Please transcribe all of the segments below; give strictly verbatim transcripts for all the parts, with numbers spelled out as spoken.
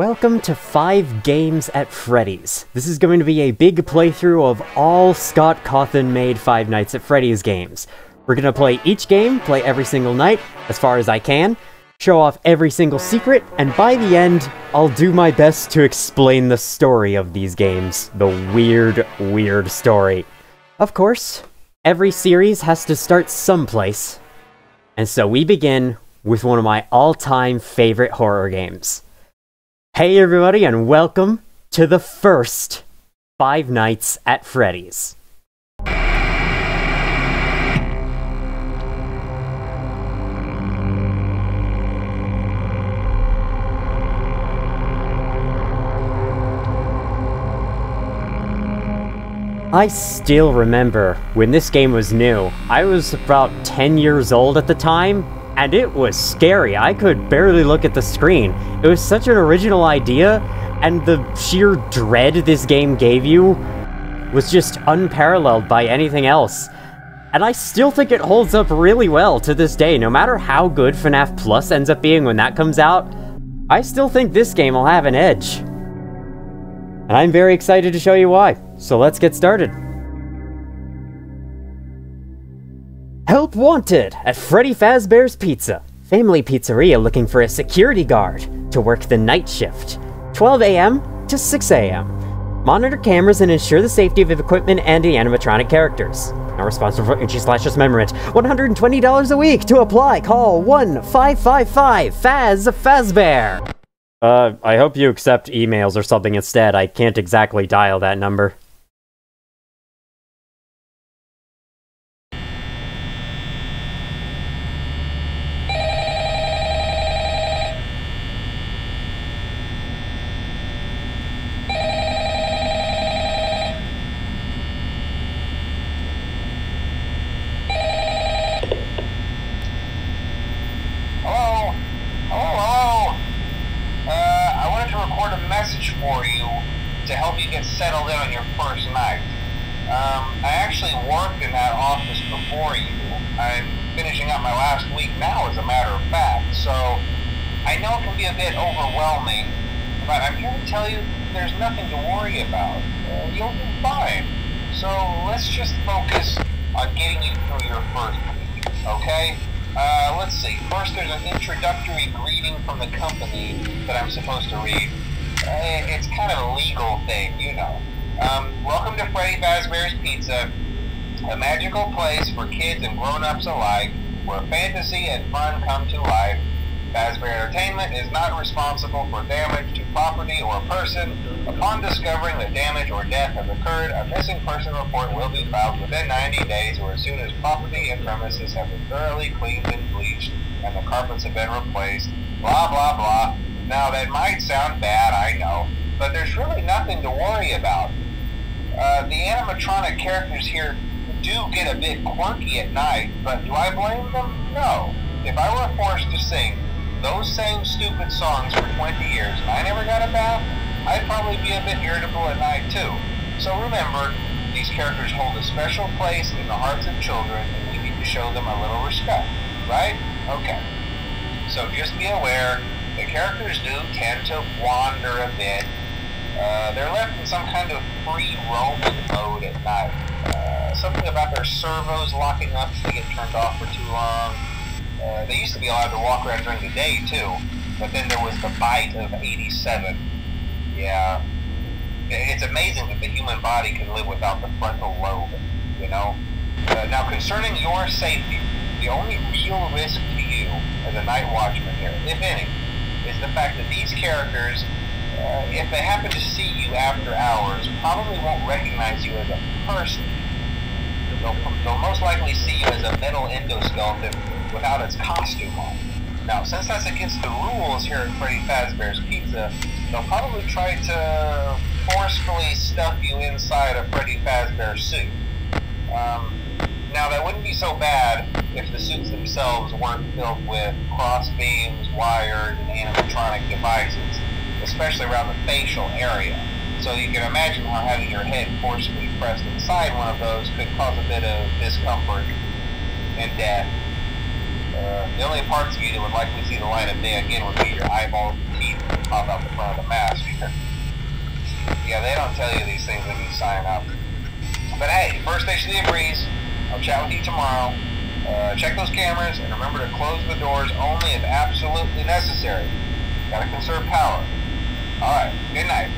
Welcome to Five Games at Freddy's. This is going to be a big playthrough of all Scott Cawthon made Five Nights at Freddy's games. We're gonna play each game, play every single night, as far as I can, show off every single secret, and by the end, I'll do my best to explain the story of these games. The weird, weird story. Of course, every series has to start someplace. And so we begin with one of my all-time favorite horror games. Hey everybody, and welcome to the first Five Nights at Freddy's. I still remember when this game was new. I was about ten years old at the time, and it was scary. I could barely look at the screen. It was such an original idea, and the sheer dread this game gave you was just unparalleled by anything else. And I still think it holds up really well to this day. No matter how good FNAF Plus ends up being when that comes out, I still think this game will have an edge. And I'm very excited to show you why. So let's get started. Help wanted at Freddy Fazbear's Pizza. Family pizzeria looking for a security guard to work the night shift, twelve A M to six A M Monitor cameras and ensure the safety of equipment and the animatronic characters. Now responsible for entry slashes memorand. one hundred twenty dollars a week to apply. Call one five five five Faz Fazbear. Uh, I hope you accept emails or something instead. I can't exactly dial that number. Responsible for damage to property or person. Upon discovering that damage or death has occurred, a missing person report will be filed within ninety days or as soon as property and premises have been thoroughly cleaned and bleached and the carpets have been replaced. Blah, blah, blah. Now, that might sound bad, I know, but there's really nothing to worry about. Uh, the animatronic characters here do get a bit quirky at night, but do I blame them? No. If I were forced to sing those same stupid songs for twenty years, and I never got a bath, I'd probably be a bit irritable at night too. So remember, these characters hold a special place in the hearts of children, and we need to show them a little respect, right? Okay. So just be aware, the characters do tend to wander a bit. Uh, they're left in some kind of free roaming mode at night. Uh, something about their servos locking up if they get turned off for too long. Uh, they used to be allowed to walk around during the day, too, but then there was the bite of eighty-seven. Yeah. It's amazing that the human body can live without the frontal lobe, you know? Uh, now, concerning your safety, the only real risk to you as a night watchman here, if any, is the fact that these characters, uh, if they happen to see you after hours, probably won't recognize you as a person. They'll, they'll most likely see you as a metal endoskeleton without its costume on. Now, since that's against the rules here at Freddy Fazbear's Pizza, they'll probably try to forcefully stuff you inside a Freddy Fazbear suit. Um, now, that wouldn't be so bad if the suits themselves weren't filled with crossbeams, wires, and animatronic devices, especially around the facial area. So you can imagine how having your head forcefully pressed inside one of those could cause a bit of discomfort and death. Uh, the only parts of you that would likely see the light of day again would be your eyeballs and teeth. pop up in front of the mask. Yeah, they don't tell you these things when you sign up. But hey, First Station of the Breeze, I'll chat with you tomorrow. Uh, check those cameras, and remember to close the doors only if absolutely necessary. Gotta conserve power. Alright, good night.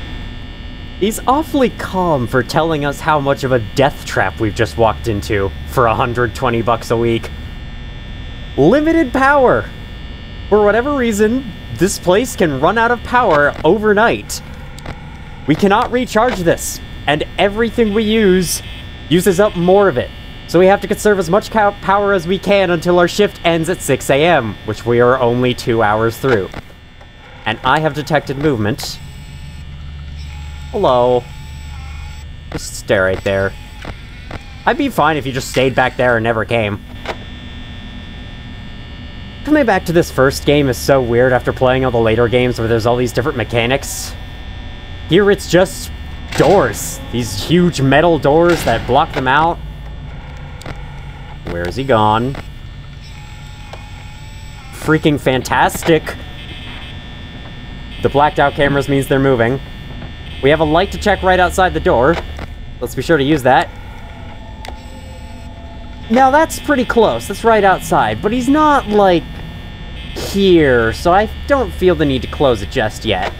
He's awfully calm for telling us how much of a death trap we've just walked into for one hundred twenty bucks a week. Limited power! For whatever reason, this place can run out of power overnight. We cannot recharge this, and everything we use uses up more of it. So we have to conserve as much power as we can until our shift ends at six A M, which we are only two hours through. And I have detected movement. Hello. Just stay right there. I'd be fine if you just stayed back there and never came. Coming back to this first game is so weird after playing all the later games where there's all these different mechanics. Here it's just doors. These huge metal doors that block them out. Where is he gone? Freaking fantastic! The blacked out cameras means they're moving. We have a light to check right outside the door. Let's be sure to use that. Now that's pretty close, that's right outside, but he's not, like, here, so I don't feel the need to close it just yet.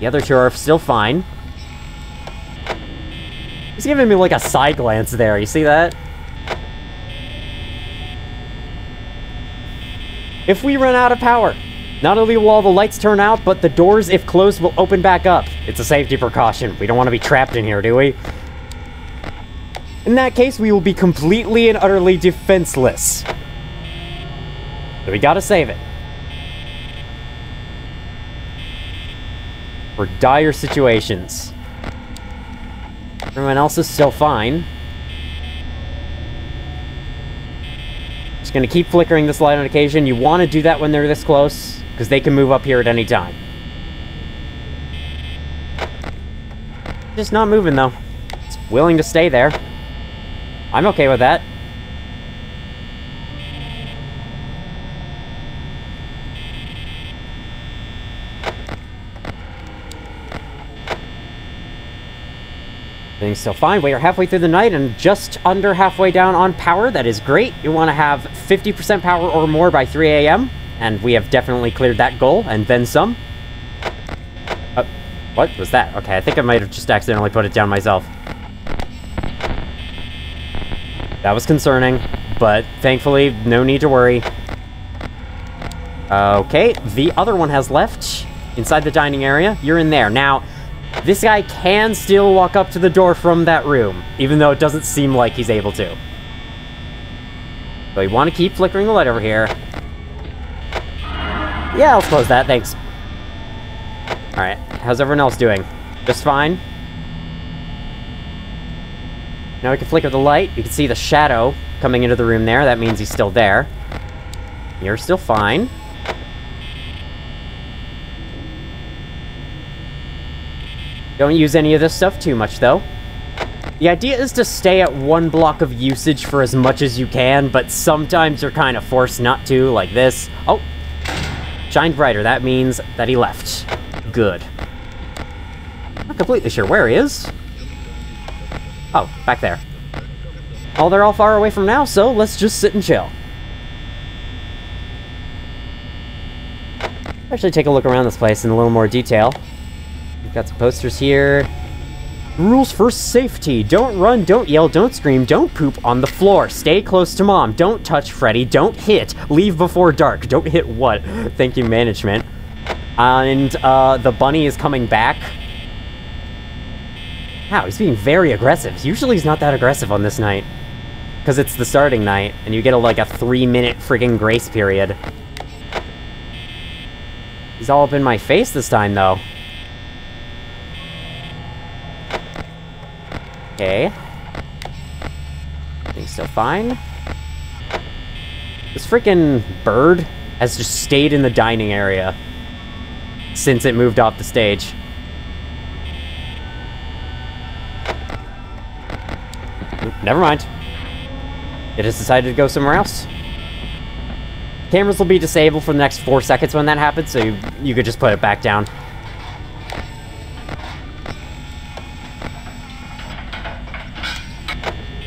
The other two are still fine. He's giving me, like, a side glance there, you see that? If we run out of power, not only will all the lights turn out, but the doors, if closed, will open back up. It's a safety precaution. We don't want to be trapped in here, do we? In that case, we will be completely and utterly defenseless. So we gotta save it. For dire situations. Everyone else is still fine. Just gonna keep flickering this light on occasion. You want to do that when they're this close, because they can move up here at any time. Just not moving, though. It's willing to stay there. I'm okay with that. Things still fine. We are halfway through the night and just under halfway down on power. That is great. You want to have fifty percent power or more by three A M, and we have definitely cleared that goal, and then some. Uh, what was that? Okay, I think I might have just accidentally put it down myself. That was concerning, but thankfully, no need to worry. Okay, the other one has left. Inside the dining area, you're in there. Now, this guy can still walk up to the door from that room, even though it doesn't seem like he's able to. So you want to keep flickering the light over here. Yeah, I'll close that, thanks. Alright, how's everyone else doing? Just fine? Now we can flicker the light. You can see the shadow coming into the room there. That means he's still there. You're still fine. Don't use any of this stuff too much, though. The idea is to stay at one block of usage for as much as you can, but sometimes you're kind of forced not to, like this. Oh! Shined brighter. That means that he left. Good. Not completely sure where he is. Oh, back there. Oh, they're all far away from now, so let's just sit and chill. Actually, take a look around this place in a little more detail. We've got some posters here. Rules for safety. Don't run, don't yell, don't scream, don't poop on the floor. Stay close to mom. Don't touch Freddy. Don't hit. Leave before dark. Don't hit what? Thank you, management. And uh, the bunny is coming back. Wow, he's being very aggressive. Usually he's not that aggressive on this night. Because it's the starting night, and you get a, like a three-minute friggin' grace period. He's all up in my face this time, though. Okay. Things still fine. This freaking bird has just stayed in the dining area since it moved off the stage. Never mind. It has decided to go somewhere else. Cameras will be disabled for the next four seconds when that happens, so you, you could just put it back down.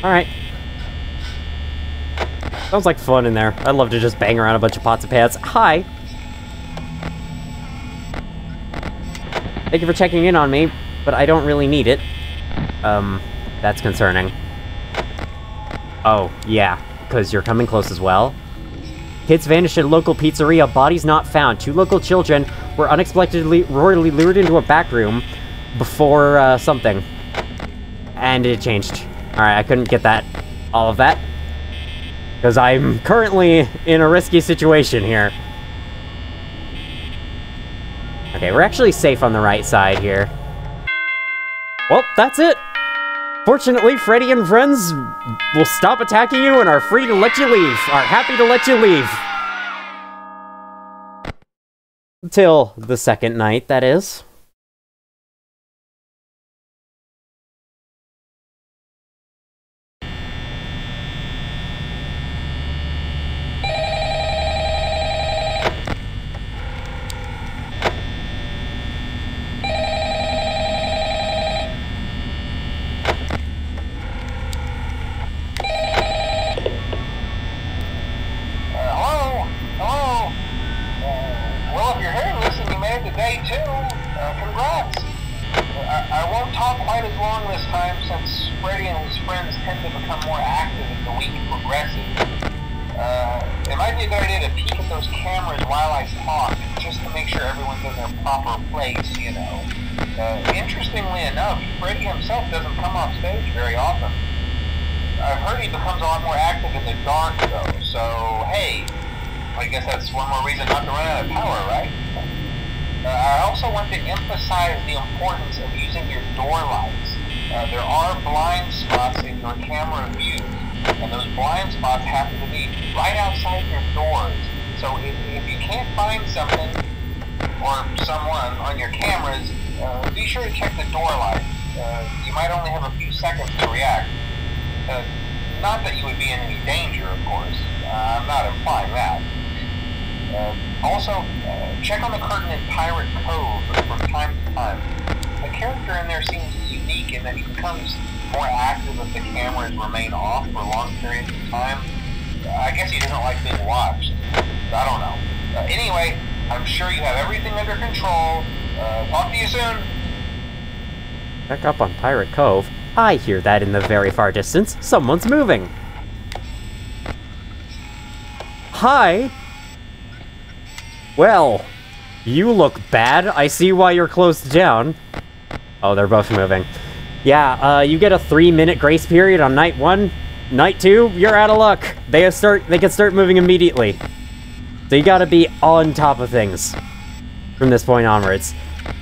Alright. Sounds like fun in there. I'd love to just bang around a bunch of pots and pans. Hi! Thank you for checking in on me, but I don't really need it. Um, that's concerning. Oh, yeah, because you're coming close as well. Kids vanished at local pizzeria, bodies not found. Two local children were unexpectedly royally lured into a back room before, uh, something. And it changed. Alright, I couldn't get that, all of that. Because I'm currently in a risky situation here. Okay, we're actually safe on the right side here. Well, that's it! Fortunately, Freddy and friends will stop attacking you and are free to let you leave, are happy to let you leave. Until the second night, that is. Up on Pirate Cove. I hear that in the very far distance. Someone's moving. Hi. Well, you look bad. I see why you're closed down. Oh, they're both moving. Yeah, uh, you get a three-minute grace period on night one. Night two, you're out of luck. They start. They can start moving immediately. So you gotta be on top of things from this point onwards.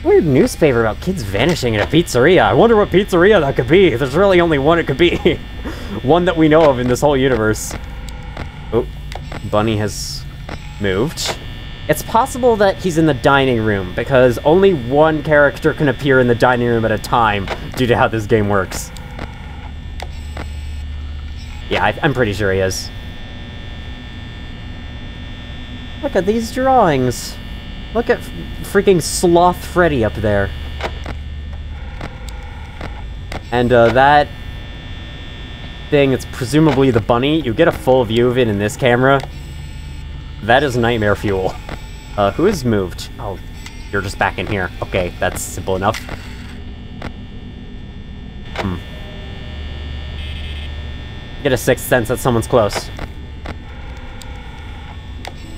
Weird newspaper about kids vanishing at a pizzeria. I wonder what pizzeria that could be. There's really only one it could be. One that we know of in this whole universe. Oh, Bunny has moved. It's possible that he's in the dining room, because only one character can appear in the dining room at a time due to how this game works. Yeah, I, I'm pretty sure he is. Look at these drawings. Look at freaking Sloth Freddy up there. And, uh, that thing, it's presumably the bunny. You get a full view of it in this camera. That is nightmare fuel. Uh, who has moved? Oh, you're just back in here. Okay, that's simple enough. Hmm. Get a sixth sense that someone's close.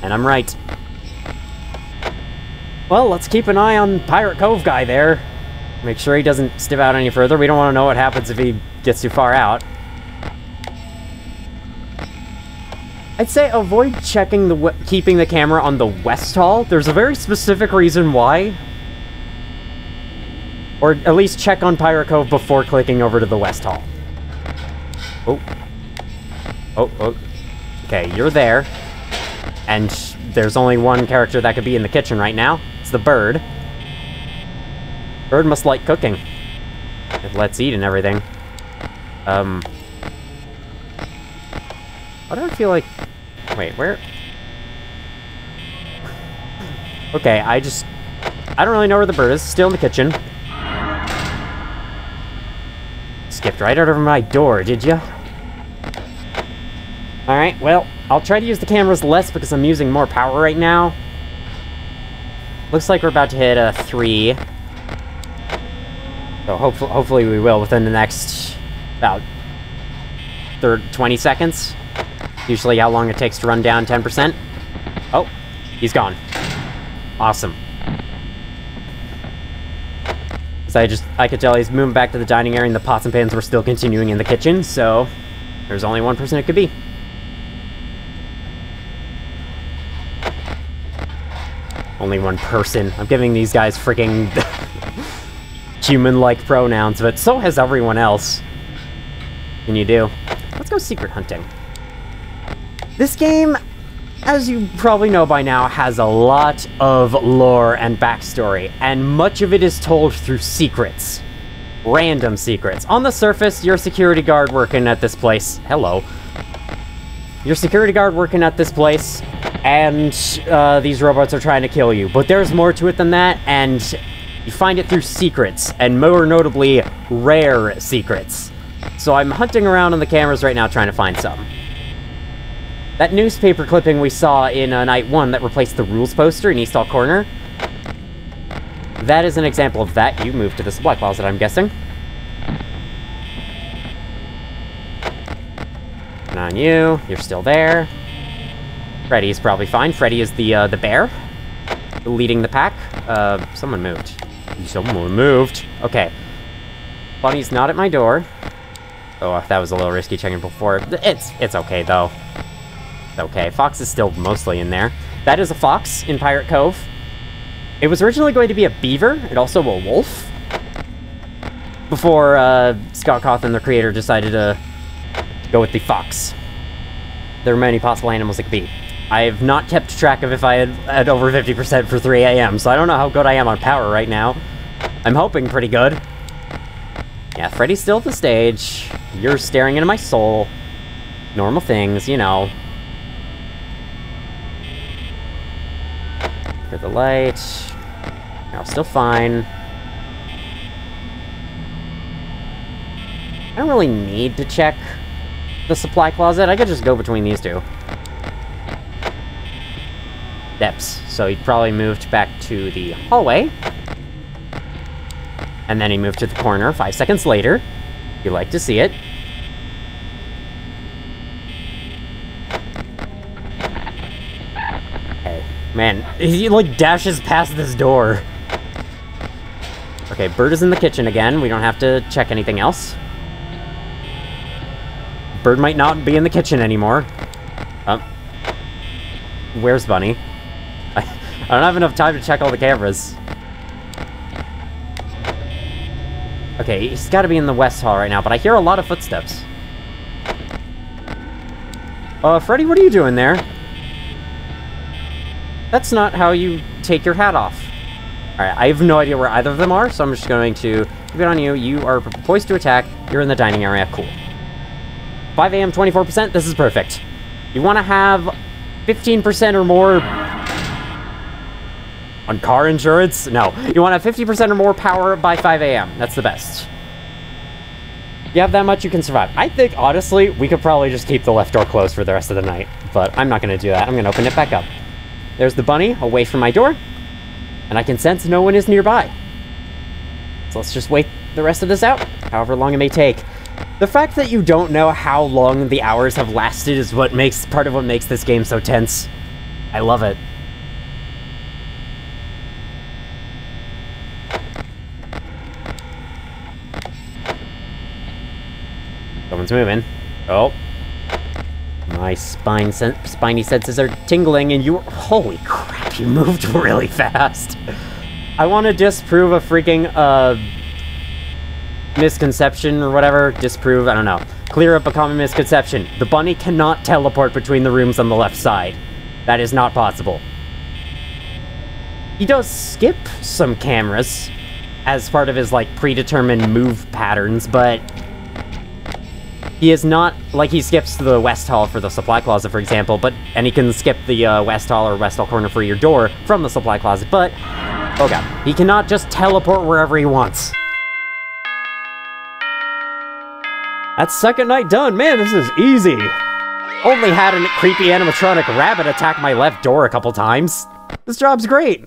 And I'm right. Well, let's keep an eye on Pirate Cove guy there. Make sure he doesn't step out any further. We don't want to know what happens if he gets too far out. I'd say avoid checking the keeping the camera on the west hall. There's a very specific reason why. Or at least check on Pirate Cove before clicking over to the west hall. Oh. Oh, oh. Okay, you're there. And there's only one character that could be in the kitchen right now. It's the bird. Bird must like cooking. It lets eat and everything. Um. Why do I feel like... Wait, where... Okay, I just... I don't really know where the bird is. Still in the kitchen. Skipped right out over my door, did ya? Alright, well, I'll try to use the cameras less because I'm using more power right now. Looks like we're about to hit a three. So hopefully, hopefully we will within the next about thirty, twenty seconds. Usually how long it takes to run down ten percent. Oh, he's gone. Awesome. So I just, I could tell he's moving back to the dining area and the pots and pans were still continuing in the kitchen, so there's only one person it could be. Only one person. I'm giving these guys freaking human-like pronouns, but so has everyone else. What can you do? Let's go secret hunting. This game, as you probably know by now, has a lot of lore and backstory, and much of it is told through secrets. Random secrets. On the surface, your security guard working at this place. Hello. Your security guard working at this place. And uh, these robots are trying to kill you. But there's more to it than that, and you find it through secrets, and more notably, rare secrets. So I'm hunting around on the cameras right now trying to find some. That newspaper clipping we saw in uh, night one that replaced the rules poster in East Hall Corner, that is an example of that. You moved to the supply closet, I'm guessing. And on you, you're still there. Freddy is probably fine. Freddy is the, uh, the bear. Leading the pack. Uh, someone moved. Someone moved. Okay. Bunny's not at my door. Oh, that was a little risky checking before. It's, it's okay, though. It's okay. Fox is still mostly in there. That is a fox in Pirate Cove. It was originally going to be a beaver, and also a wolf. Before, uh, Scott Cawthon, the creator, decided to go with the fox. There are many possible animals it could be. I have not kept track of if I had, had over fifty percent for three A M, so I don't know how good I am on power right now. I'm hoping pretty good. Yeah, Freddy's still at the stage. You're staring into my soul. Normal things, you know. For the light. I'm still fine. I don't really need to check the supply closet. I could just go between these two. Depths. So he probably moved back to the hallway. And then he moved to the corner five seconds later. You like to see it. Okay. Man, he like dashes past this door. Okay, bird is in the kitchen again. We don't have to check anything else. Bird might not be in the kitchen anymore. Um, where's Bunny? I, I don't have enough time to check all the cameras. Okay, he's gotta be in the West Hall right now, but I hear a lot of footsteps. Uh, Freddy, what are you doing there? That's not how you take your hat off. Alright, I have no idea where either of them are, so I'm just going to keep it on you. You are poised to attack. You're in the dining area. Cool. five A M, twenty-four percent, this is perfect. You want to have fifteen percent or more... on car insurance? No. You want to have fifty percent or more power by five A M. That's the best. If you have that much, you can survive. I think, honestly, we could probably just keep the left door closed for the rest of the night. But I'm not going to do that. I'm going to open it back up. There's the bunny, away from my door. And I can sense no one is nearby. So let's just wait the rest of this out, however long it may take. The fact that you don't know how long the hours have lasted is what makes part of what makes this game so tense. I love it. Someone's moving. Oh. My spine sen spiny senses are tingling and you- Holy crap, you moved really fast. I want to disprove a freaking, uh... misconception or whatever, disprove, I don't know. Clear up a common misconception. The bunny cannot teleport between the rooms on the left side. That is not possible. He does skip some cameras as part of his, like, predetermined move patterns, but He is not, like, he skips the West Hall for the Supply Closet, for example, but, and he can skip the uh, West Hall or West Hall Corner for your door from the Supply Closet, but, oh god, he cannot just teleport wherever he wants. That's second night done, man, this is easy. Only had a creepy animatronic rabbit attack my left door a couple times. This job's great.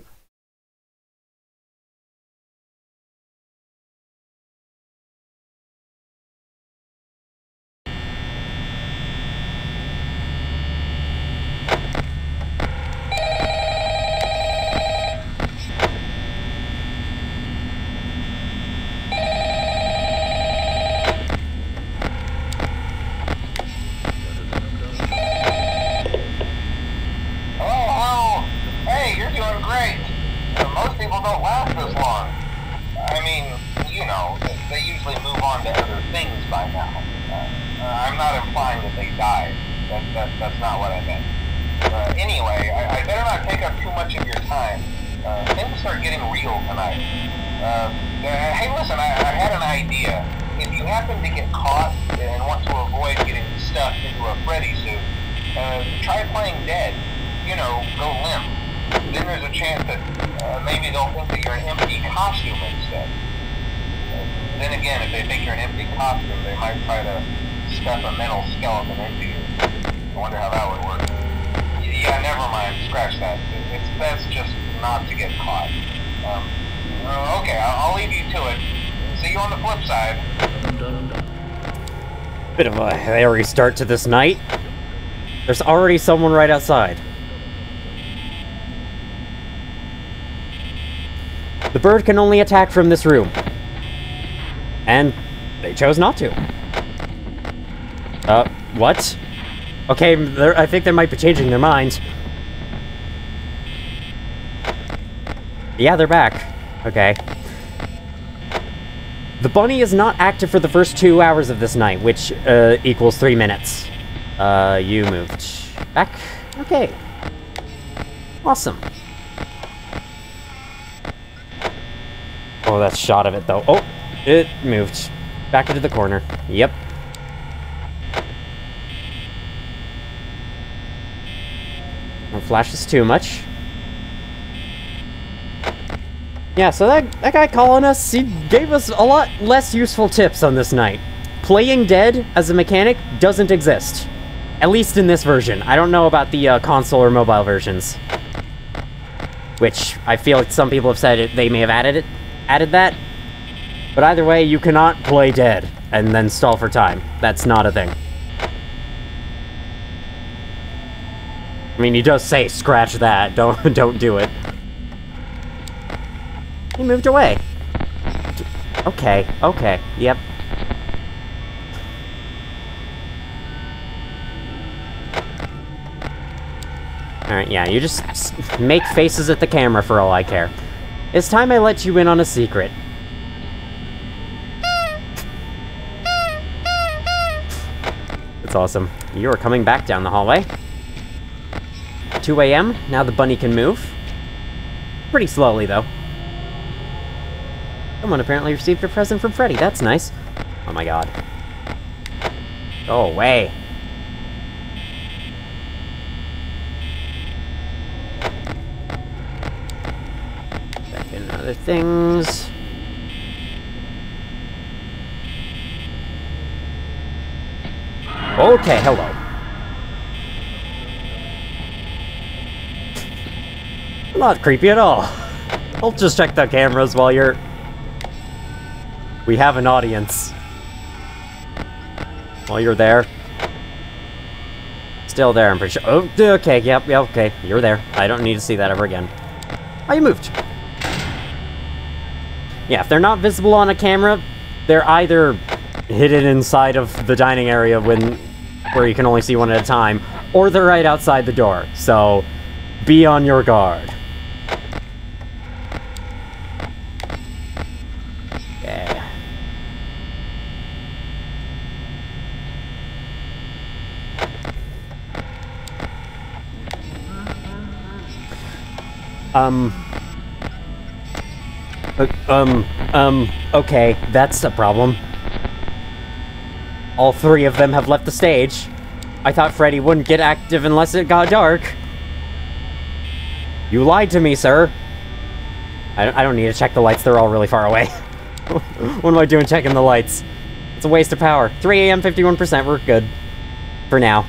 Bit of a hairy start to this night. There's already someone right outside. The bird can only attack from this room. And they chose not to. Uh, what? Okay, I think they might be changing their minds. Yeah, they're back. Okay. The bunny is not active for the first two hours of this night, which uh, equals three minutes. Uh, you moved back. Okay. Awesome. Oh, that shot of it, though. Oh, it moved back into the corner. Yep. Don't flash this too much. Yeah, so that, that guy calling us, he gave us a lot less useful tips on this night. Playing dead as a mechanic doesn't exist. At least in this version. I don't know about the uh, console or mobile versions. Which, I feel like some people have said it, they may have added it, added that. But either way, you cannot play dead and then stall for time. That's not a thing. I mean, he does say, scratch that, don't, don't do it. He moved away. Okay, okay, yep. Alright, yeah, you just make faces at the camera for all I care. It's time I let you in on a secret. That's awesome. You're coming back down the hallway. two A M, now the bunny can move. Pretty slowly, though. Someone apparently received a present from Freddy, that's nice. Oh my god. Go away. Back in other things. Okay, hello. Not creepy at all. I'll just check the cameras while you're... We have an audience. While you're there. Still there, I'm pretty sure. Oh, okay, yep, yeah, okay. You're there. I don't need to see that ever again. Oh, you moved. Yeah, if they're not visible on a camera, they're either hidden inside of the dining area when where you can only see one at a time, or they're right outside the door. So, be on your guard. Um, uh, um, um, okay, that's a problem. All three of them have left the stage. I thought Freddy wouldn't get active unless it got dark. You lied to me, sir. I don't, I don't need to check the lights. They're all really far away. What am I doing checking the lights? It's a waste of power. three A M fifty-one percent. We're good. For now.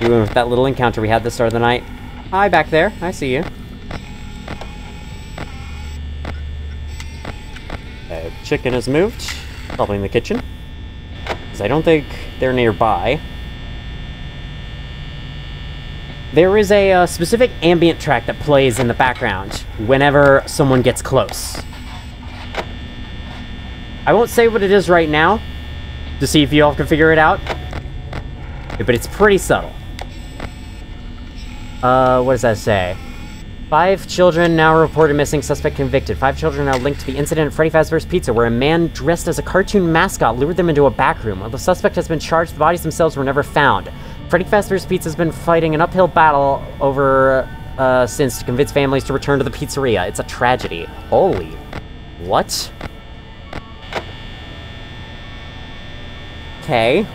Even with that little encounter we had at the start of the night. Hi, back there. I see you. Uh, chicken has moved. Probably in the kitchen. Because I don't think they're nearby. There is a uh, specific ambient track that plays in the background whenever someone gets close. I won't say what it is right now to see if you all can figure it out, but it's pretty subtle. Uh, what does that say? Five children now reported missing, suspect convicted. Five children now linked to the incident at Freddy Fazbear's Pizza, where a man dressed as a cartoon mascot lured them into a back room. While the suspect has been charged, the bodies themselves were never found. Freddy Fazbear's Pizza has been fighting an uphill battle over uh, since to convince families to return to the pizzeria. It's a tragedy. Holy. What? Okay.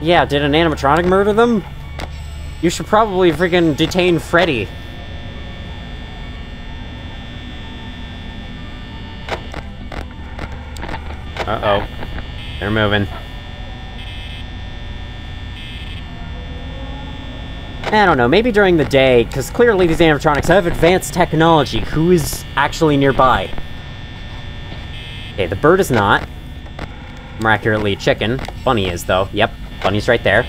Yeah, did an animatronic murder them? You should probably freaking detain Freddy. Uh-oh. They're moving. I don't know, maybe during the day, because clearly these animatronics have advanced technology. Who is actually nearby? Okay, the bird is not. More accurately, chicken. Bunny is, though. Yep, bunny's right there.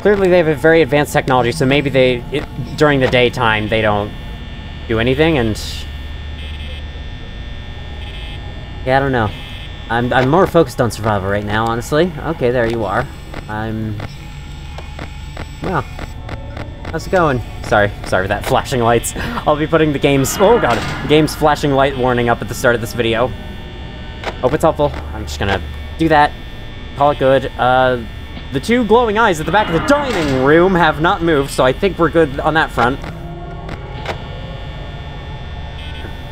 Clearly they have a very advanced technology, so maybe they, it, during the daytime, they don't do anything, and... Yeah, I don't know. I'm, I'm more focused on survival right now, honestly. Okay, there you are. I'm... Well... How's it going? Sorry, sorry for that flashing lights. I'll be putting the game's... Oh god! The game's flashing light warning up at the start of this video. Hope it's helpful. I'm just gonna do that. Call it good. Uh... The two glowing eyes at the back of the dining room have not moved, so I think we're good on that front.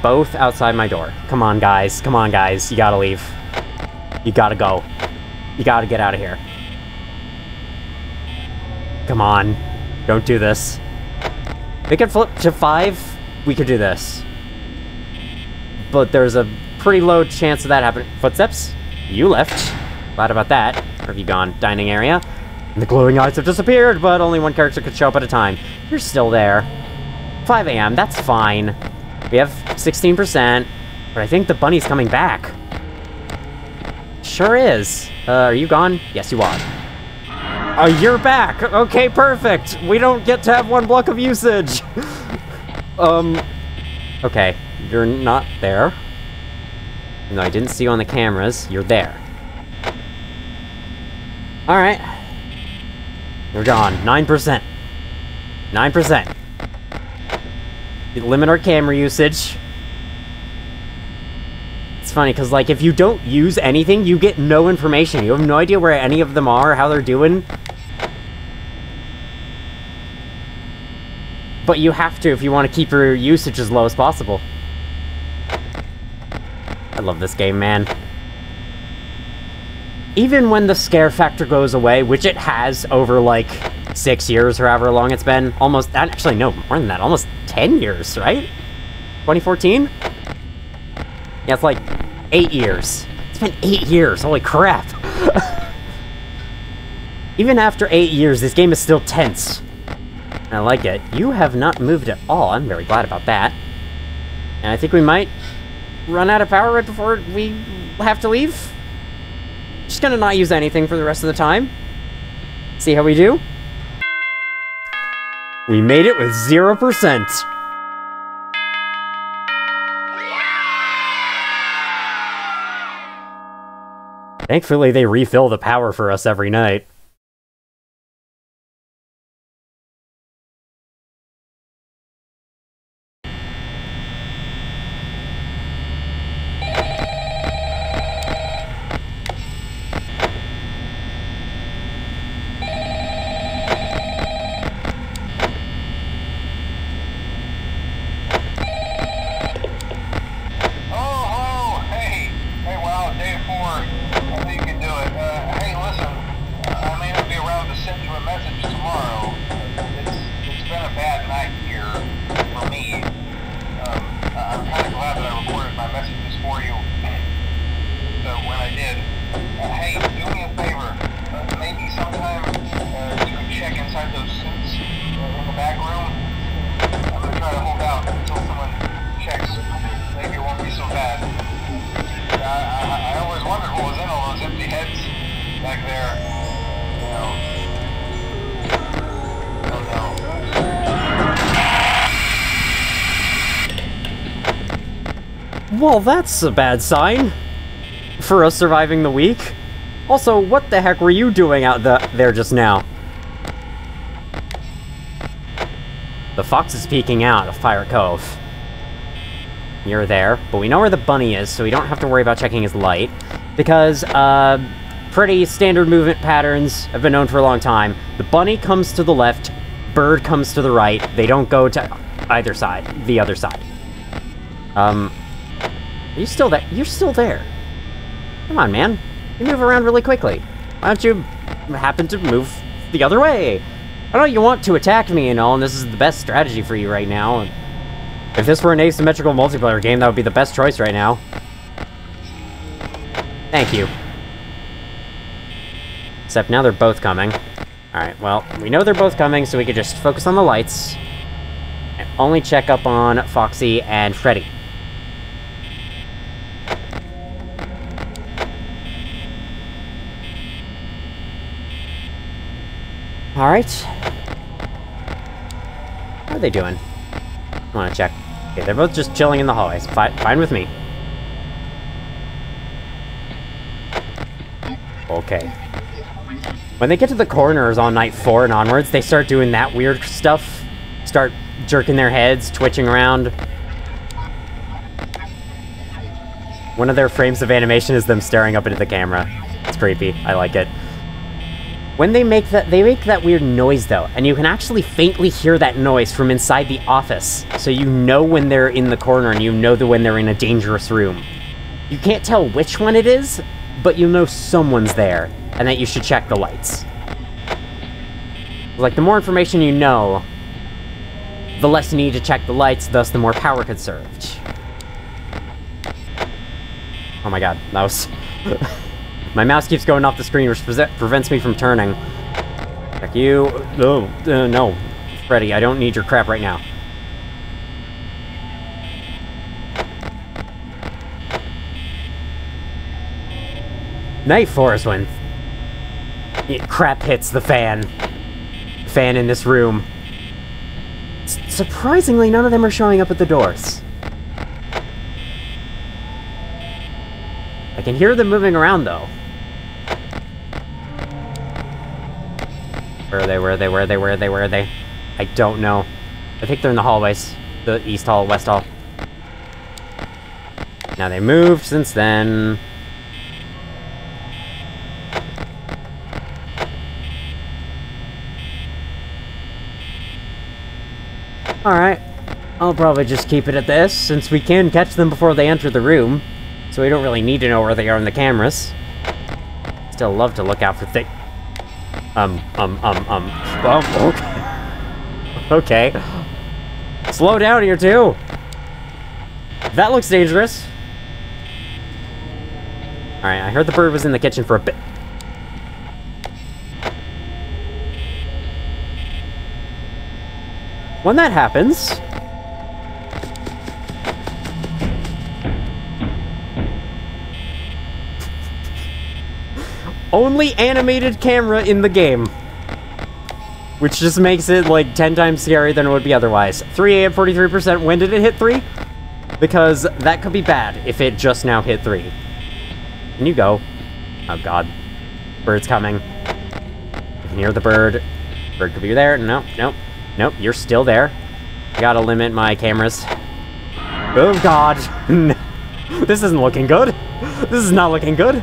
Both outside my door. Come on, guys. Come on, guys. You gotta leave. You gotta go. You gotta get out of here. Come on. Don't do this. They could flip to five. We could do this. But there's a pretty low chance of that happening. Footsteps? You left. Glad about that. Where have you gone? Dining area. And the glowing eyes have disappeared, but only one character could show up at a time. You're still there. five A M That's fine. We have sixteen percent, but I think the bunny's coming back. Sure is. Uh, are you gone? Yes, you are. Oh, you're back! Okay, perfect! We don't get to have one block of usage! um... Okay, you're not there. No, I didn't see you on the cameras. You're there. Alright. You're gone. nine percent. nine percent. Limit our camera usage. It's funny, because, like, if you don't use anything, you get no information. You have no idea where any of them are, how they're doing. But you have to if you want to keep your usage as low as possible. I love this game, man. Even when the scare factor goes away, which it has over, like... Six years, or however long it's been. Almost, actually, no, more than that. Almost ten years, right? twenty fourteen? Yeah, it's like eight years. It's been eight years. Holy crap. Even after eight years, this game is still tense. I like it. You have not moved at all. I'm very glad about that. And I think we might run out of power right before we have to leave. Just gonna not use anything for the rest of the time. See how we do. We made it with zero percent. Thankfully, they refill the power for us every night. Well, that's a bad sign for us surviving the week. Also, what the heck were you doing out the there just now? The fox is peeking out of Pirate Cove. You're there, but we know where the bunny is, so we don't have to worry about checking his light, because uh, pretty standard movement patterns have been known for a long time. The bunny comes to the left, bird comes to the right. They don't go to either side, the other side. Um, are you still there? You're still there. Come on, man. You move around really quickly. Why don't you happen to move the other way? I know you want to attack me and all, and this is the best strategy for you right now. If this were an asymmetrical multiplayer game, that would be the best choice right now. Thank you. Except now they're both coming. Alright, well, we know they're both coming, so we could just focus on the lights. And only check up on Foxy and Freddy. Alright. How are they doing? I wanna check. Okay, they're both just chilling in the hallways. Fine, fine with me. Okay. When they get to the corners on night four and onwards, they start doing that weird stuff. Start jerking their heads, twitching around. One of their frames of animation is them staring up into the camera. It's creepy. I like it. When they make that, they make that weird noise though, and you can actually faintly hear that noise from inside the office. So you know when they're in the corner, and you know the when they're in a dangerous room. You can't tell which one it is, but you know someone's there, and that you should check the lights. Like, the more information you know, the less you need to check the lights, thus the more power conserved. Oh my god, that was... My mouse keeps going off the screen, which pre prevents me from turning. Check you. Oh, uh, no. Freddy, I don't need your crap right now. Night four is when it crap hits the fan. Fan in this room. S surprisingly, none of them are showing up at the doors. I can hear them moving around, though. Where are they? Where are they? Where are they? Where are they? Where are they? I don't know. I think they're in the hallways. The East Hall, West Hall. Now they moved since then. Alright. I'll probably just keep it at this, since we can catch them before they enter the room. So we don't really need to know where they are in the cameras. Still love to look out for things. Um, um, um, um, oh, okay. Okay. Slow down here, too! That looks dangerous! Alright, I heard the bird was in the kitchen for a bit. When that happens... Only animated camera in the game. Which just makes it like ten times scarier than it would be otherwise. three a m forty-three percent. When did it hit three? Because that could be bad if it just now hit three. Can you go? Oh god. Bird's coming. You can hear the bird. Bird could be there. No, no, no, you're still there. I gotta limit my cameras. Oh god. This isn't looking good. This is not looking good.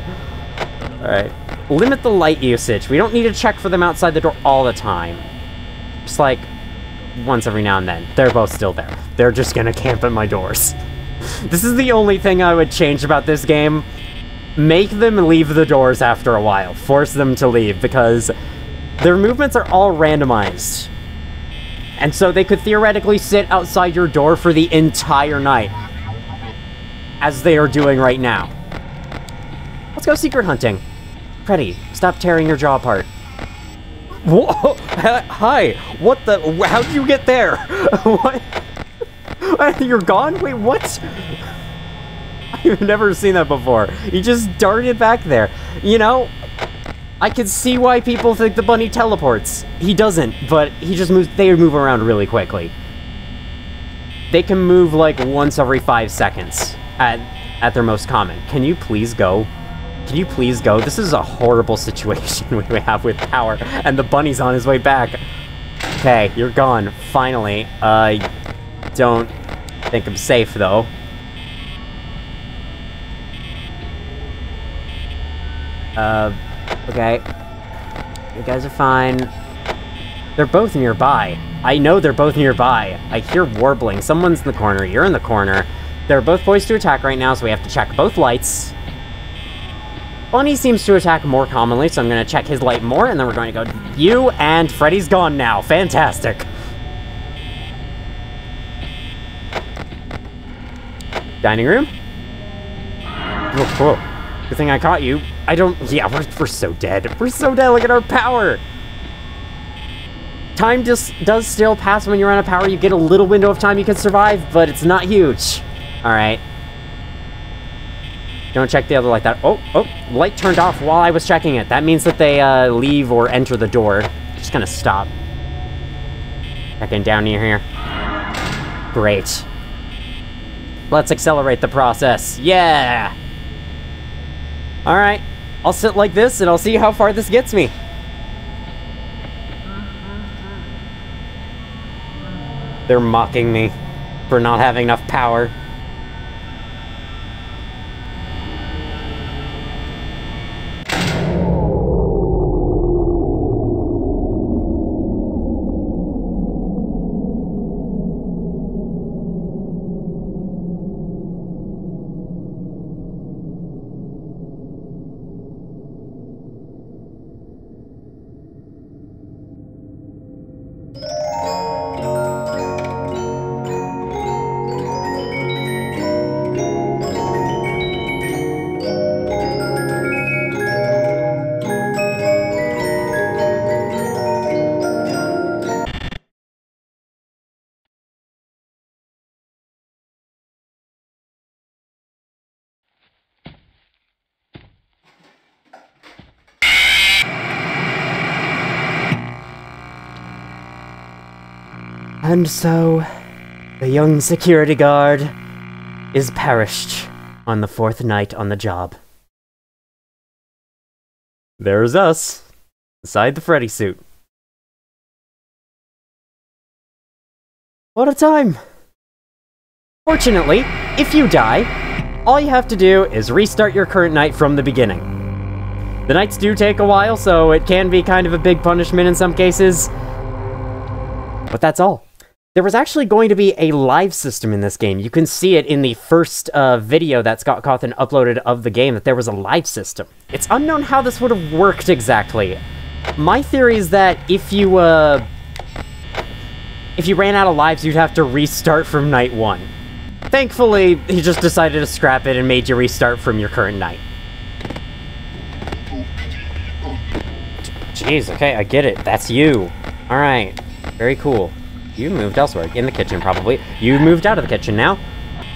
Alright. Limit the light usage. We don't need to check for them outside the door all the time. Just like, once every now and then. They're both still there. They're just gonna camp at my doors. This is the only thing I would change about this game. Make them leave the doors after a while. Force them to leave, because their movements are all randomized. And so they could theoretically sit outside your door for the entire night. As they are doing right now. Let's go secret hunting. Freddy, stop tearing your jaw apart. Whoa! Hi! What the? How'd you get there? What? You're gone? Wait, what? I've never seen that before. He just darted back there. You know, I can see why people think the bunny teleports. He doesn't, but he just moves. They move around really quickly. They can move like once every five seconds. at at their most common. Can you please go? Can you please go? This is a horrible situation we have with power, and the bunny's on his way back. Okay, you're gone, finally. I uh, don't think I'm safe, though. Uh, okay. You guys are fine. They're both nearby. I know they're both nearby. I hear warbling. Someone's in the corner. You're in the corner. They're both poised to attack right now, so we have to check both lights. Bunny seems to attack more commonly, so I'm going to check his light more, and then we're going to go you, and Freddy's gone now. Fantastic. Dining room? Oh, cool. Good thing I caught you. I don't... Yeah, we're, we're so dead. We're so dead. Look at our power. Time just does still pass when you're out of power. You get a little window of time you can survive, but it's not huge. All right. Don't check the other like that. Oh, oh, light turned off while I was checking it. That means that they uh, leave or enter the door. Just gonna stop. Checking down near here. Great. Let's accelerate the process. Yeah! All right. I'll sit like this, and I'll see how far this gets me. They're mocking me for not having enough power. And so, the young security guard is perished on the fourth night on the job. There's us, inside the Freddy suit. What a time! Fortunately, if you die, all you have to do is restart your current night from the beginning. The nights do take a while, so it can be kind of a big punishment in some cases, but that's all. There was actually going to be a live system in this game. You can see it in the first uh, video that Scott Cawthon uploaded of the game, that there was a live system. It's unknown how this would have worked exactly. My theory is that if you, uh, if you ran out of lives, you'd have to restart from night one. Thankfully, he just decided to scrap it and made you restart from your current night. Jeez, okay, I get it. That's you. All right, very cool. You moved elsewhere, in the kitchen probably. You moved out of the kitchen now.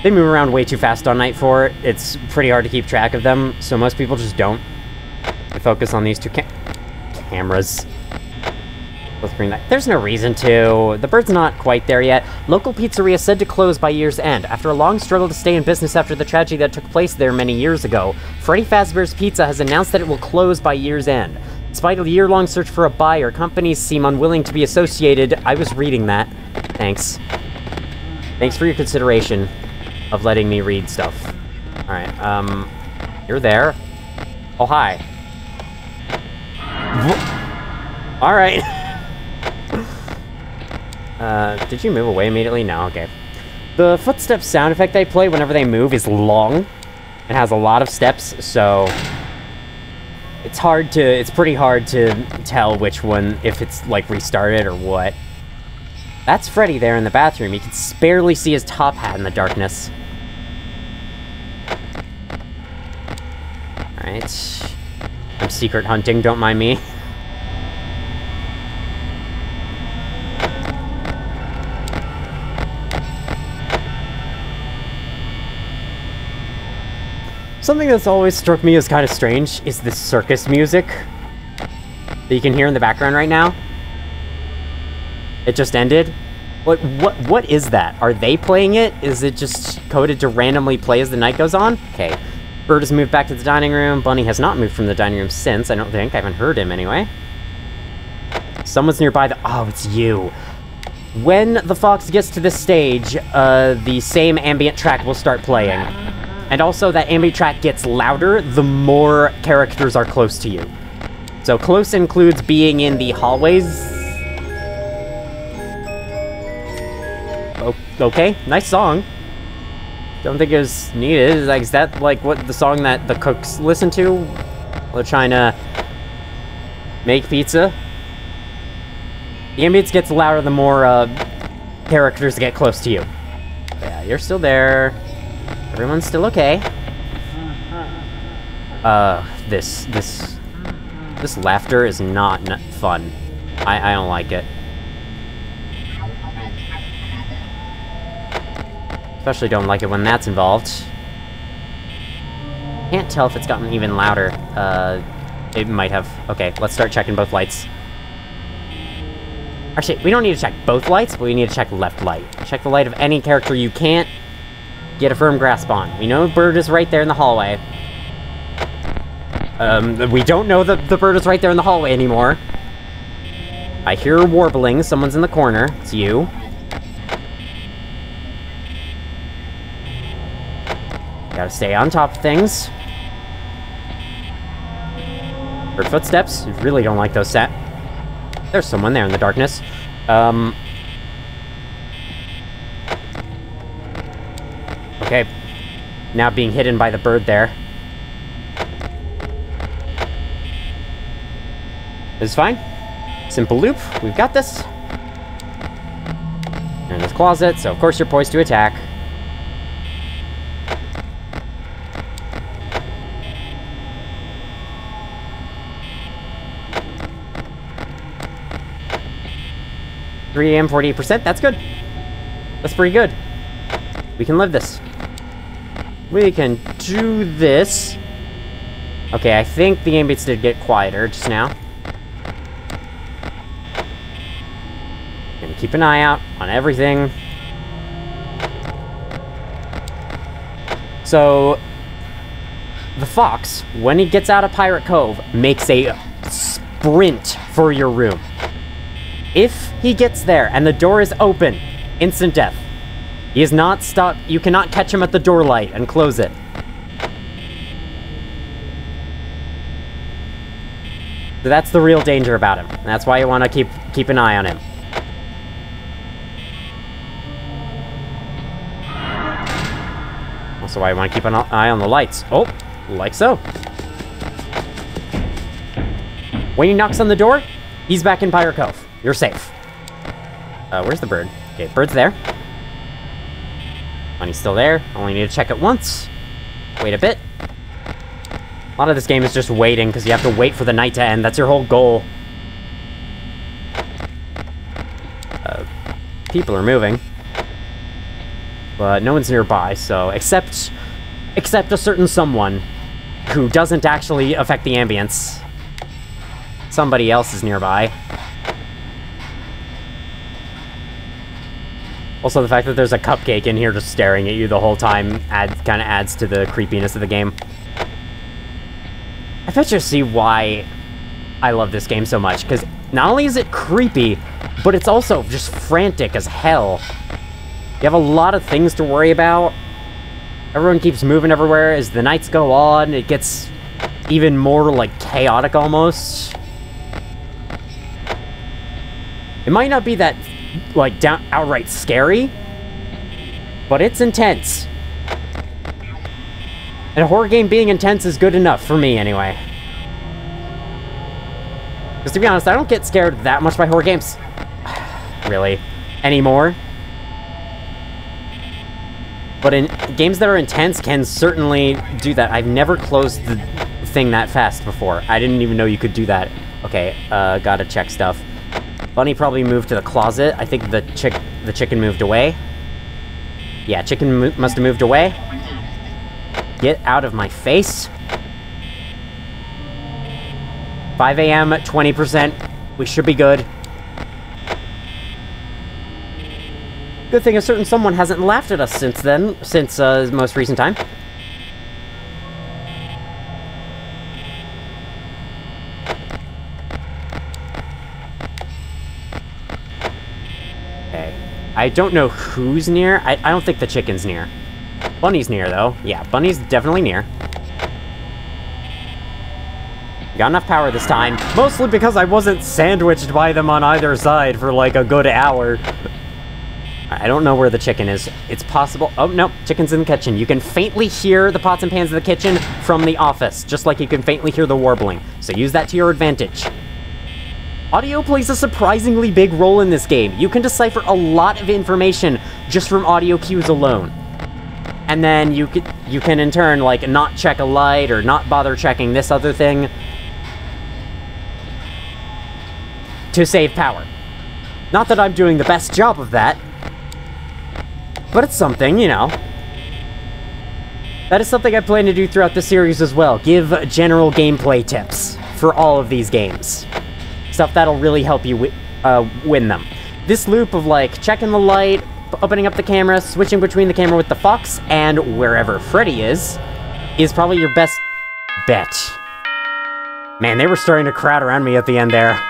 They move around way too fast on night four. It's pretty hard to keep track of them, so most people just don't. I focus on these two cam cameras. Let's bring that. There's no reason to. The bird's not quite there yet. Local pizzeria said to close by year's end. After a long struggle to stay in business after the tragedy that took place there many years ago, Freddy Fazbear's Pizza has announced that it will close by year's end. Despite a year-long search for a buyer, companies seem unwilling to be associated. I was reading that. Thanks. Thanks for your consideration of letting me read stuff. Alright, um... you're there. Oh, hi. Alright. uh, did you move away immediately? No, okay. The footstep sound effect they play whenever they move is long. It has a lot of steps, so... It's hard to, it's pretty hard to tell which one, if it's like restarted or what. That's Freddy there in the bathroom. You can barely see his top hat in the darkness. Alright. I'm secret hunting, don't mind me. Something that's always struck me as kind of strange is the circus music that you can hear in the background right now. It just ended. What, what, what is that? Are they playing it? Is it just coded to randomly play as the night goes on? Okay. Bird has moved back to the dining room. Bunny has not moved from the dining room since, I don't think. I haven't heard him anyway. Someone's nearby the- oh, it's you. When the fox gets to this stage, uh, the same ambient track will start playing. And also, that ambient track gets louder the more characters are close to you. So close includes being in the hallways. Oh, okay, nice song. Don't think it was needed. Like, is that like what the song that the cooks listen to while they're trying to make pizza? The ambience gets louder the more uh, characters get close to you. Yeah, you're still there. Everyone's still okay. Uh, this this this laughter is not n fun. I I don't like it. Especially don't like it when that's involved. Can't tell if it's gotten even louder. Uh, it might have. Okay, let's start checking both lights. Actually, we don't need to check both lights, but we need to check left light. Check the light of any character you can't get a firm grasp on. We know Bird is right there in the hallway. Um, we don't know that the Bird is right there in the hallway anymore. I hear warbling. Someone's in the corner. It's you. Gotta stay on top of things. Bird footsteps. You really don't like those set. There's someone there in the darkness. Um. Okay. Now being hidden by the bird there. This is fine. Simple loop. We've got this. And this closet, so of course you're poised to attack. three a m, forty-eight percent, that's good. That's pretty good. We can live this. We can do this. Okay, I think the ambience did get quieter just now. Gonna keep an eye out on everything. So, the fox, when he gets out of Pirate Cove, makes a sprint for your room. If he gets there and the door is open, instant death. He is not stuck. You cannot catch him at the door light and close it. So that's the real danger about him. That's why you want to keep keep an eye on him. Also why you want to keep an eye on the lights. Oh, like so. When he knocks on the door, he's back in Pirate Cove. You're safe. Uh, where's the bird? Okay, bird's there. Bunny's still there. Only need to check it once. Wait a bit. A lot of this game is just waiting, because you have to wait for the night to end. That's your whole goal. Uh, people are moving. But no one's nearby, so... Except... Except a certain someone who doesn't actually affect the ambience. Somebody else is nearby. Also, the fact that there's a cupcake in here just staring at you the whole time add, kind of adds to the creepiness of the game. I bet you see why I love this game so much, because not only is it creepy, but it's also just frantic as hell. You have a lot of things to worry about. Everyone keeps moving everywhere as the nights go on. It gets even more, like, chaotic almost. It might not be that... like, down, outright scary, but it's intense. And a horror game being intense is good enough, for me, anyway. Because to be honest, I don't get scared that much by horror games. Really. Anymore. But in games that are intense can certainly do that. I've never closed the thing that fast before. I didn't even know you could do that. Okay, uh, gotta check stuff. Bunny probably moved to the closet. I think the chick, the chicken moved away. Yeah, chicken mo must have moved away. Get out of my face. five a m, twenty percent. We should be good. Good thing a certain someone hasn't laughed at us since then, since uh, his most recent time. Okay. I don't know who's near. I, I don't think the chicken's near. Bunny's near, though. Yeah, Bunny's definitely near. Got enough power this time, mostly because I wasn't sandwiched by them on either side for like a good hour. I don't know where the chicken is. It's possible. Oh, no, chicken's in the kitchen. You can faintly hear the pots and pans of the kitchen from the office, just like you can faintly hear the warbling. So use that to your advantage. Audio plays a surprisingly big role in this game. You can decipher a lot of information just from audio cues alone. And then you can, you can in turn, like, not check a light or not bother checking this other thing to save power. Not that I'm doing the best job of that, but it's something, you know. That is something I plan to do throughout the series as well. Give general gameplay tips for all of these games. Stuff that'll really help you wi uh, win them. This loop of, like, checking the light, opening up the camera, switching between the camera with the fox, and wherever Freddy is, is probably your best bet. Man, they were starting to crowd around me at the end there.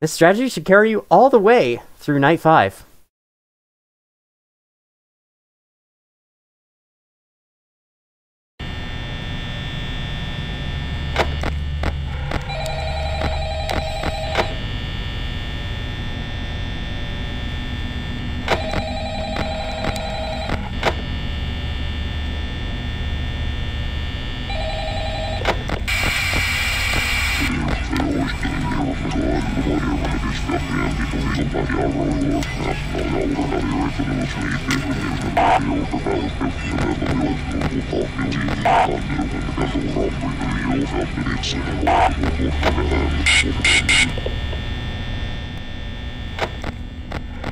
This strategy should carry you all the way through night five.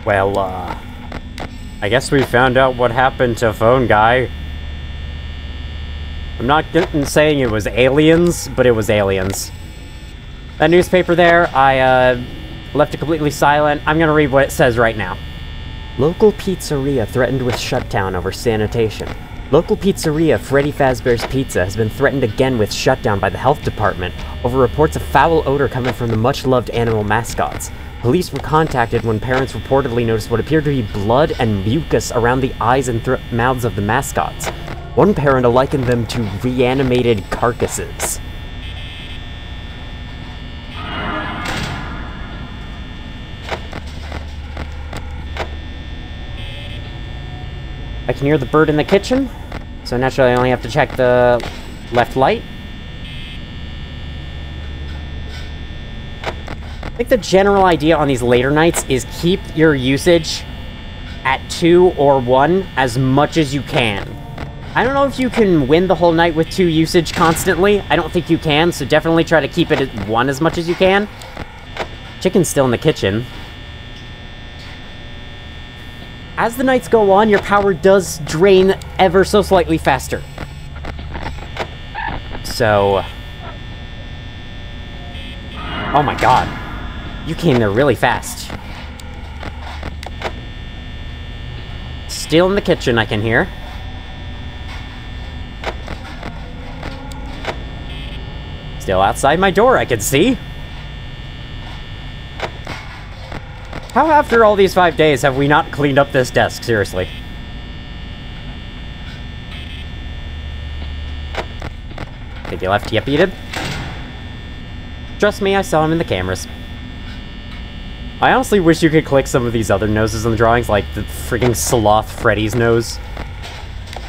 Well, uh, I guess we found out what happened to Phone Guy. I'm not saying it was aliens, but it was aliens. That newspaper there, I uh, left it completely silent. I'm gonna read what it says right now. Local pizzeria threatened with shutdown over sanitation. Local pizzeria Freddy Fazbear's Pizza has been threatened again with shutdown by the health department over reports of foul odor coming from the much-loved animal mascots. Police were contacted when parents reportedly noticed what appeared to be blood and mucus around the eyes and mouths of the mascots. One parent likened them to reanimated carcasses. I can hear the bird in the kitchen, so naturally I only have to check the left light. I think the general idea on these later nights is keep your usage at two or one as much as you can. I don't know if you can win the whole night with two usage constantly. I don't think you can, so definitely try to keep it at one as much as you can. Chicken's still in the kitchen. As the nights go on, your power does drain ever so slightly faster. So... oh my god. You came there really fast. Still in the kitchen, I can hear. Still outside my door, I can see. How after all these five days have we not cleaned up this desk, seriously? I think he left. Yep, he did. Trust me, I saw him in the cameras. I honestly wish you could click some of these other noses in the drawings, like the freaking sloth Freddy's nose.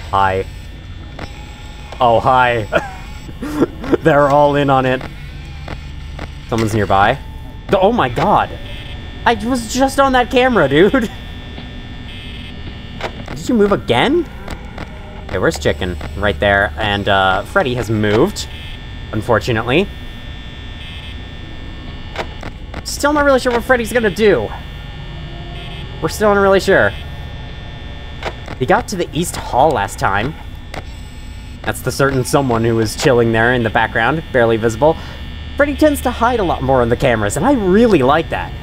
Hi. Oh, hi. They're all in on it. Someone's nearby. Oh my god. I was just on that camera, dude. Did you move again? Okay, where's Chicken? Right there. And uh, Freddy has moved, unfortunately. Still not really sure what Freddy's gonna do. We're still not really sure. He got to the East Hall last time. That's the certain someone who was chilling there in the background, barely visible. Freddy tends to hide a lot more on the cameras, and I really like that.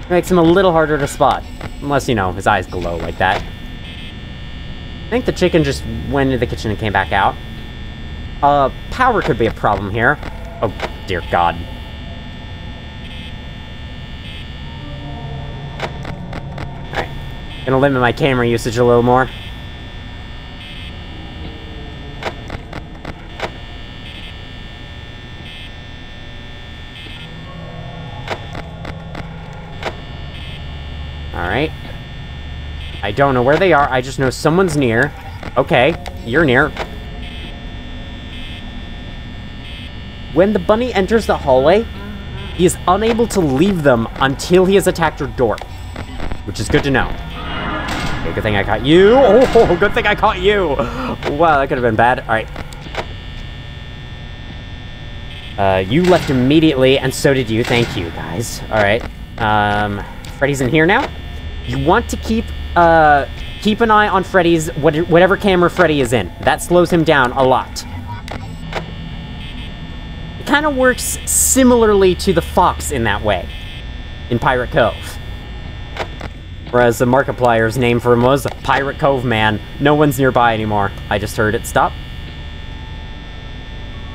It makes him a little harder to spot. Unless, you know, his eyes glow like that. I think the chicken just went into the kitchen and came back out. Uh, power could be a problem here. Oh, dear God. Alright. Gonna limit my camera usage a little more. Alright. I don't know where they are, I just know someone's near. Okay, you're near. When the bunny enters the hallway, he is unable to leave them until he has attacked your door. Which is good to know. Okay, good thing I caught you. Oh, good thing I caught you. Wow, that could have been bad. Alright. Uh, you left immediately, and so did you. Thank you, guys. Alright. Um, Freddy's in here now. You want to keep, uh, keep an eye on Freddy's, what, whatever camera Freddy is in. That slows him down a lot. Kind of works similarly to the fox in that way, in Pirate Cove. Whereas the Markiplier's name for him was Pirate Cove Man. No one's nearby anymore. I just heard it stop.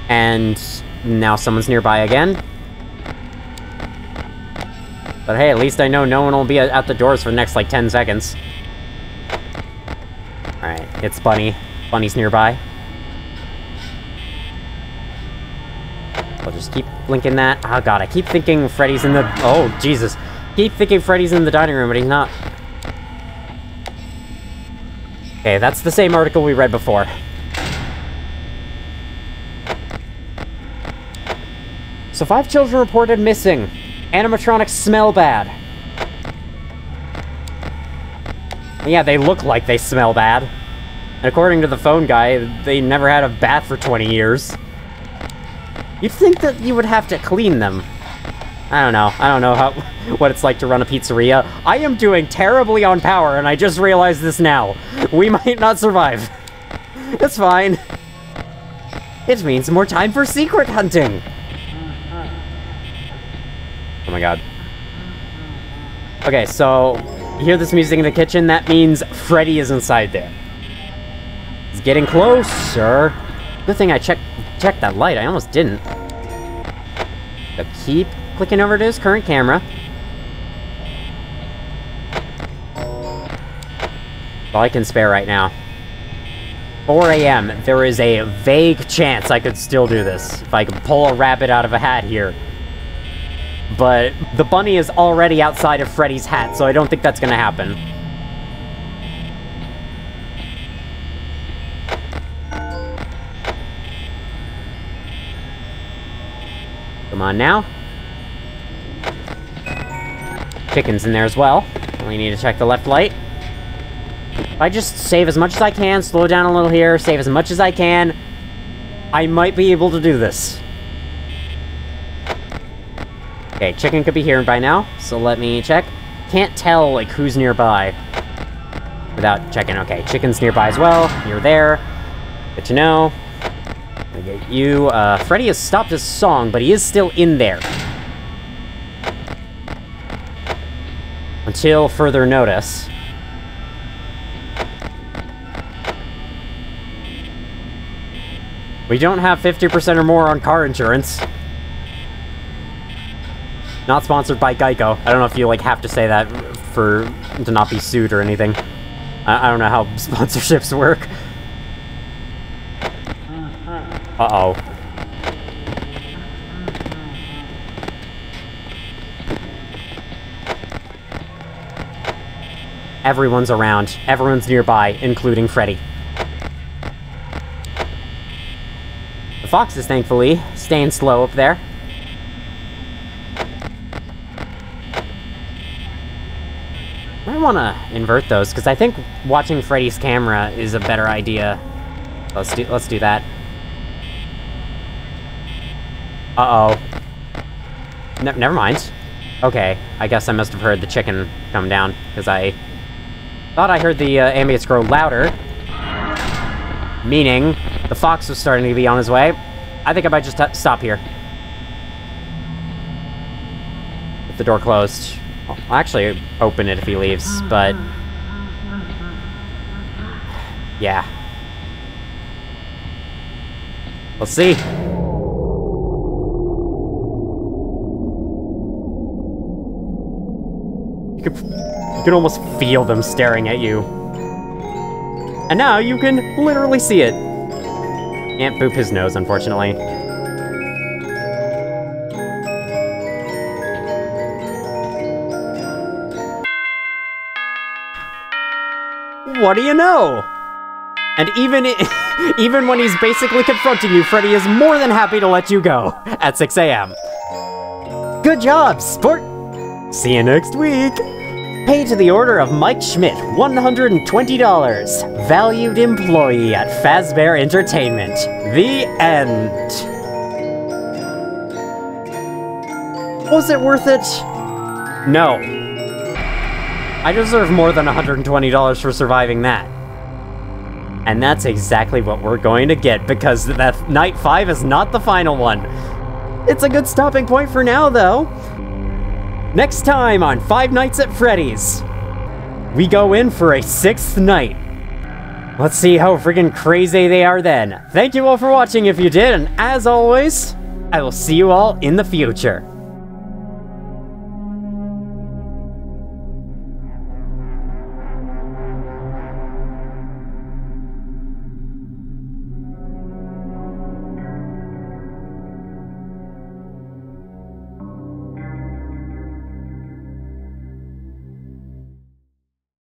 And now someone's nearby again. But hey, at least I know no one will be at the doors for the next, like, ten seconds. Alright, it's Bunny. Bunny's nearby. I'll just keep blinking that. Oh god, I keep thinking Freddy's in the- oh, Jesus. Keep thinking Freddy's in the dining room, but he's not. Okay, that's the same article we read before. So five children reported missing. Animatronics smell bad. Yeah, they look like they smell bad. And according to the phone guy, they never had a bath for twenty years. You'd think that you would have to clean them. I don't know. I don't know how, what it's like to run a pizzeria. I am doing terribly on power, and I just realized this now. We might not survive. That's fine. It means more time for secret hunting. Oh my god. Okay, so you hear this music in the kitchen. That means Freddy is inside there. He's getting closer. Good thing I checked. Check that light, I almost didn't. So keep clicking over to his current camera. All I can spare right now. four A M There is a vague chance I could still do this. If I could pull a rabbit out of a hat here. But the bunny is already outside of Freddy's hat, so I don't think that's gonna happen. Come on now. Chicken's in there as well. Only need to check the left light. If I just save as much as I can, slow down a little here, save as much as I can, I might be able to do this. Okay, chicken could be here by now, so let me check. Can't tell, like, who's nearby without checking. Okay, chicken's nearby as well. You're there. Good to know. You, uh, Freddy has stopped his song, but he is still in there. Until further notice. We don't have fifty percent or more on car insurance. Not sponsored by Geico. I don't know if you, like, have to say that for, to not be sued or anything. I, I don't know how sponsorships work. Uh-oh. Everyone's around. Everyone's nearby, including Freddy. The fox is thankfully staying slow up there. I want to invert those, because I think watching Freddy's camera is a better idea. Let's do, let's do that. Uh-oh. Ne- never mind. Okay, I guess I must have heard the chicken come down, because I thought I heard the uh, ambience grow louder. Meaning, the fox was starting to be on his way. I think I might just stop here. with the door closed. I'll actually open it if he leaves, but... yeah. We'll see. You could, you could almost feel them staring at you. And now you can literally see it. Can't boop his nose, unfortunately. What do you know? And even even when he's basically confronting you, Freddy is more than happy to let you go at six A M Good job, sport! See you next week! Pay to the order of Mike Schmidt, one hundred twenty dollars. Valued employee at Fazbear Entertainment. The end. Was it worth it? No. I deserve more than one hundred twenty dollars for surviving that. And that's exactly what we're going to get, because that night five is not the final one. It's a good stopping point for now, though. Next time on Five Nights at Freddy's, we go in for a sixth night. Let's see how freaking crazy they are then. Thank you all for watching if you did, and as always, I will see you all in the future.